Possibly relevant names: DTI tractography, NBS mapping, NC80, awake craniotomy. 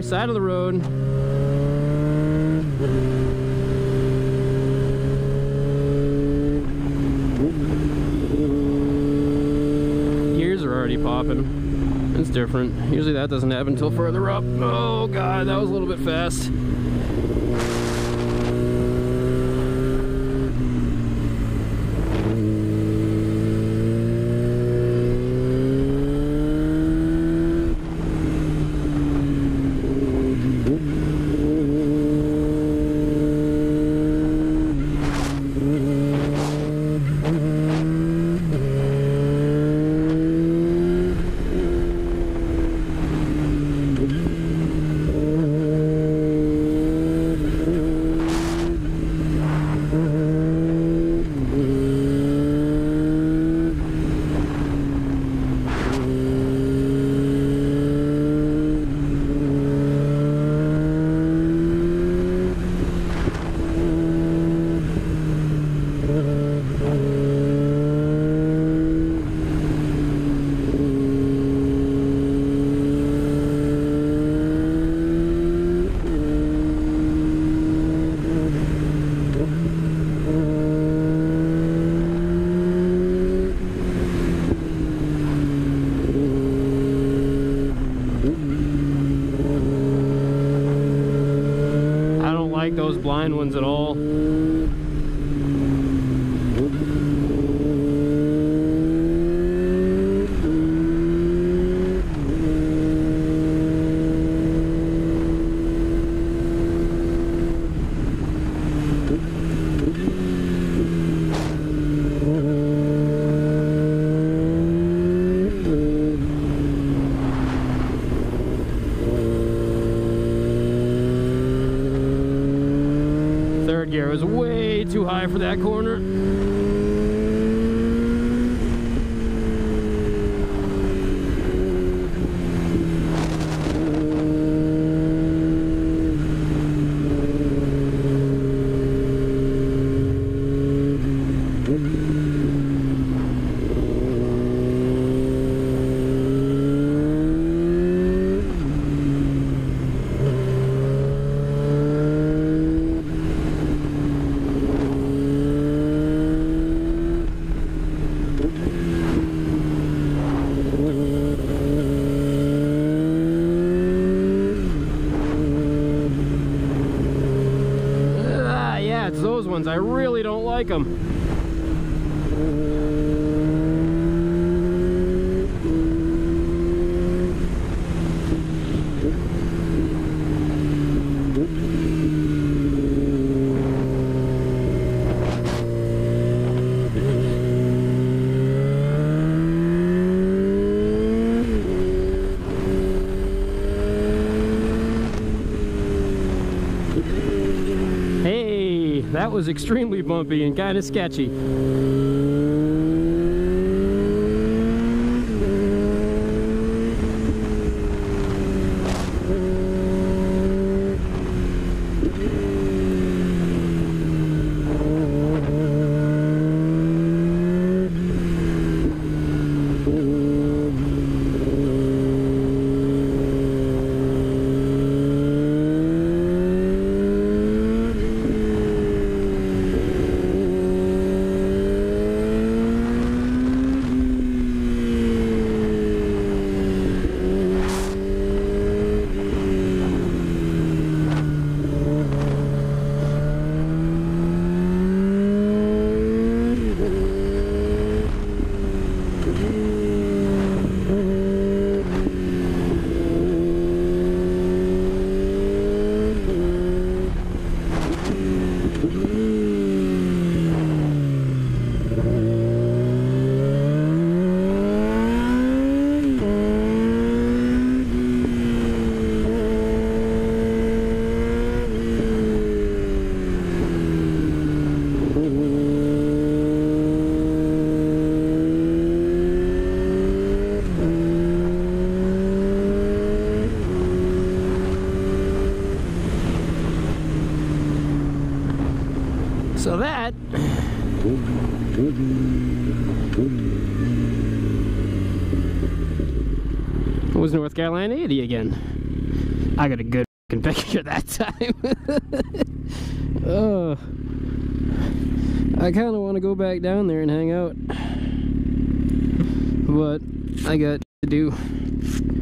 the side of the road. Gears are already popping. It's different. Usually that doesn't happen until further up. Oh God, that was a little bit fast. Those blind ones at all. Gear was way too high for that corner. Those ones, I really don't like them. That was extremely bumpy and kind of sketchy. So that was North Carolina 80 again. I got a good picture that time. Oh, I kind of want to go back down there and hang out, but I got to do.